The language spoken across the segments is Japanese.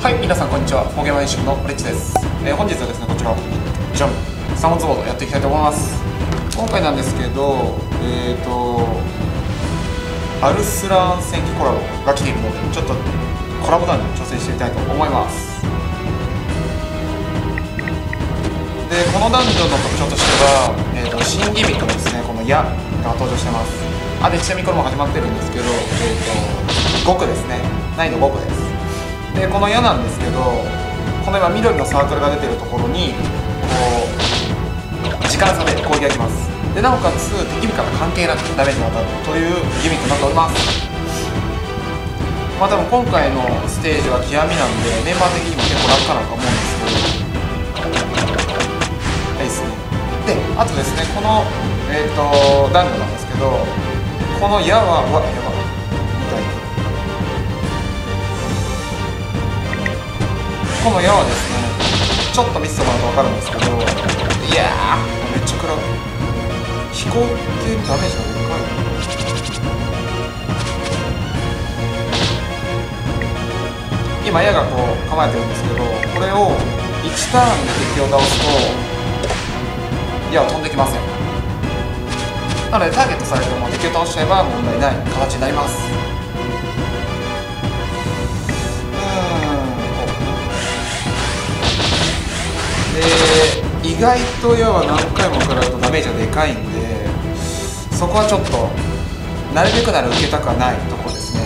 はい、皆さんこんにちは。モゲマイシュのオレッチです。本日はですね、こちらジャンサモンズボードやっていきたいと思います。今回なんですけど、アルスラーン戦記コラボが来ているので、ちょっとコラボ弾に挑戦してみたいと思います。で、このダンジョンの特徴としては、新ギミックのですね、この矢が登場してます。あ、でちなみにこれも始まってるんですけど、5区ですね、難易度5区です。でこの矢なんですけど、この今緑のサークルが出てるところにこう時間差で攻撃がきます。でなおかつ敵味方が関係なくダメージが当たるというギミックになっております。まあ多分今回のステージは極みなんで、メンバー的にも結構楽かなと思うんですけど、はいですね。であとですね、この、ダンジョンなんですけど、この矢はやばいこの矢はですね、ちょっと見せてもらうと分かるんですけど、いやー、めっちゃ暗い。飛行系にダメージがでかい。今矢がこう構えてるんですけど、これを1ターンで敵を倒すと矢は飛んできません。なのでターゲットされても敵を倒しちゃえば問題ない形になります。意外と矢は何回も食らうとダメージがでかいんで、そこはちょっとなるべくなら受けたくはないところですね。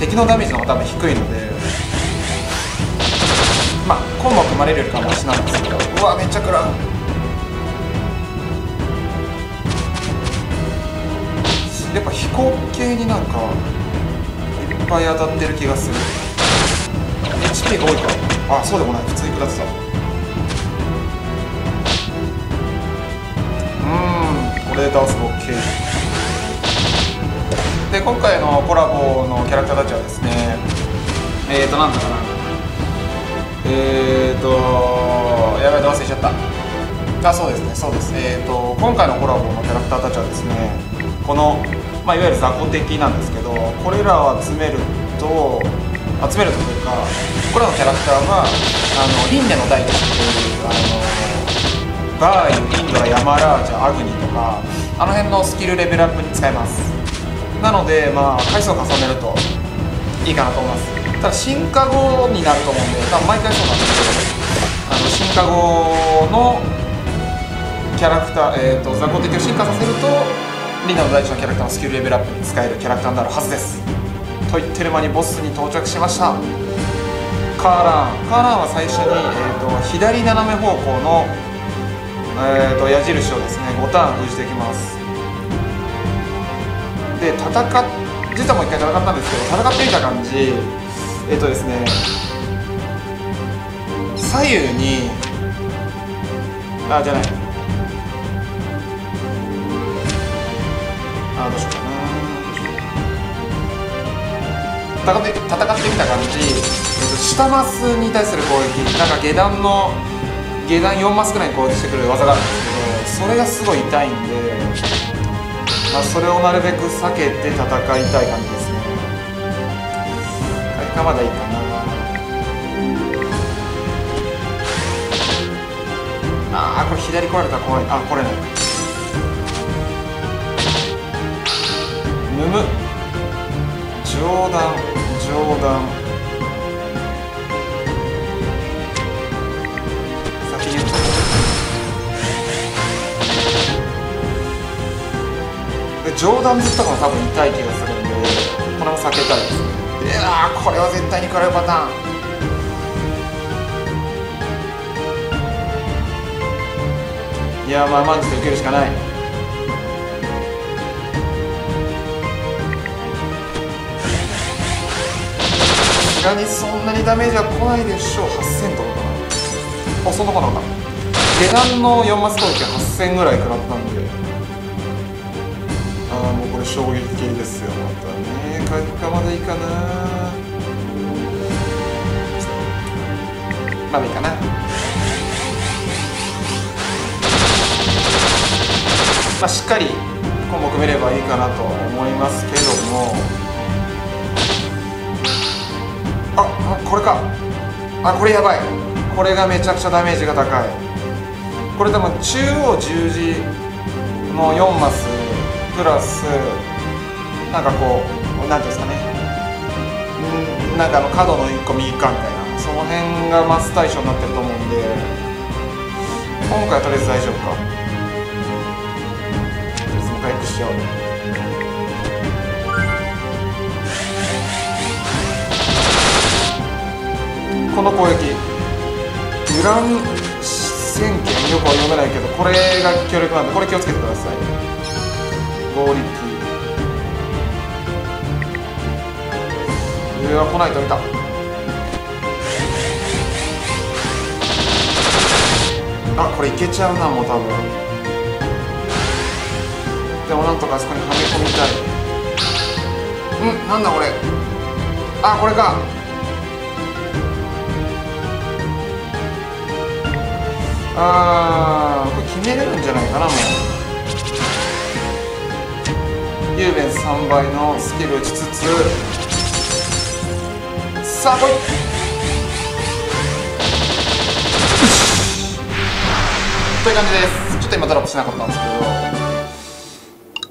敵のダメージの方が多分低いので、まあコンボ組まれるよりかはマシなんですけど、うわめっちゃ食らう。やっぱ飛行系になんかいっぱい当たってる気がする。 HP が多いから、あそうでもない、普通に食らってた。これで倒すと OK で、今回のコラボのキャラクターたちはですね、なんだかな、やばい、忘れちゃった。あ、そうですね、そうです。今回のコラボのキャラクターたちはですね、この、まあ、いわゆる雑魚的なんですけど、これらを集めるというか、これらのキャラクターは輪廻の大地っていうガーユ、インドラ、ヤマラージャ、アグニとかあの辺のスキルレベルアップに使えます。なのでまあ回数を重ねるといいかなと思います。ただ進化後になると思うんで、多分毎回そうなんですけど、進化後のキャラクター、雑魚敵を進化させるとリンダの大地のキャラクターのスキルレベルアップに使えるキャラクターになるはずです。と言ってる間にボスに到着しました。カーランは最初に、左斜め方向の矢印をですね5ターン封じていきます。で実はもう1回戦ったんですけど、戦ってみた感じ、ですね、左右にどうしようかな、戦ってみた感じ、下マスに対する攻撃、なんか下段4マスくらいに攻撃してくる技があるんですけど、それがすごい痛いんで、まあ、それをなるべく避けて戦いたい感じですね。回復はまだいいかな。ああ、これ左来られたら怖い。あ、来れないか。むむ。上段。上段ずったから多分痛い気がするんで、これも避けたいですね。これは絶対に食らうパターン。いやー、まあマジで受けるしかない。さすがにそんなにダメージは来ないでしょう。8000とかかな。あ、そんなことなのか。下段の4マス攻撃8000ぐらい食らったんで、もうこれ衝撃的ですよ。またね、回復までいいかな。まだいいかな。まあ、しっかりコンボ組めればいいかなと思いますけども、あ、これか。あ、これやばい。これがめちゃくちゃダメージが高い。これ多分中央十字の4マスプラスなんかこう何ていうんですかね、なんか角の1個右かみたいな、その辺がマス対象になってると思うんで、今回はとりあえず大丈夫か。とりあえずもう回復しちゃおう。この攻撃ウラン戦剣、よくは読めないけどこれが強力なんで、これ気をつけてください。合力上は来ないと見た。あ、これいけちゃうな、もう多分。でもなんとかあそこにはめ込みたい。うん、なんだこれ。あ、これか。あー、これ決めれるんじゃないかな。もう雄弁3倍のスキル打ちつつ、さあ来い。という感じです。ちょっと今ドロップしなかったんですけど、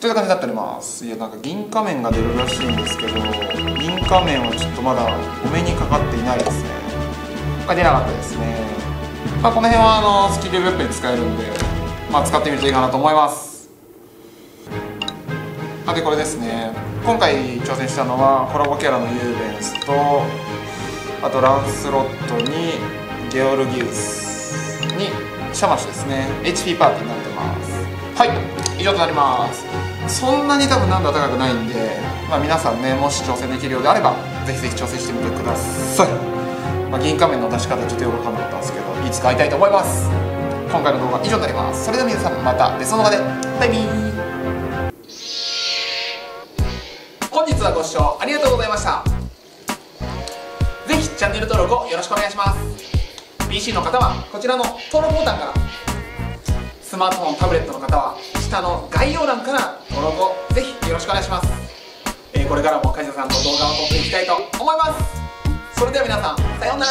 という感じになっております。いや、なんか銀仮面が出るらしいんですけど、銀仮面はちょっとまだお目にかかっていないですね。出なかったですね。まあ、この辺はスキルウェッペンに使えるんで、まあ、使ってみるといいかなと思います。で、これですね、今回挑戦したのはコラボキャラのユーベンスと、あとランスロットにゲオルギウスにシャマシュですね。 HP パーティーになってます。はい、以上となります。そんなに多分難度は高くないんで、まあ、皆さんね、もし挑戦できるようであればぜひぜひ挑戦してみてください。まあ、銀仮面の出し方ちょっとよく分かんなかったんですけど、いつか会いたいと思います。今回の動画は以上になります。それでは皆さん、また別の動画で。バイビー。本日はご視聴ありがとうございました。ぜひチャンネル登録をよろしくお願いします。 PC の方はこちらの登録ボタンから、スマートフォン、タブレットの方は下の概要欄から登録をぜひよろしくお願いします。これからも梶田さんの動画を撮っていきたいと思います。それでは皆さん、さようなら。